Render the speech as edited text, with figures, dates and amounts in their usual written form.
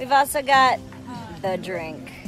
We've also got the drink.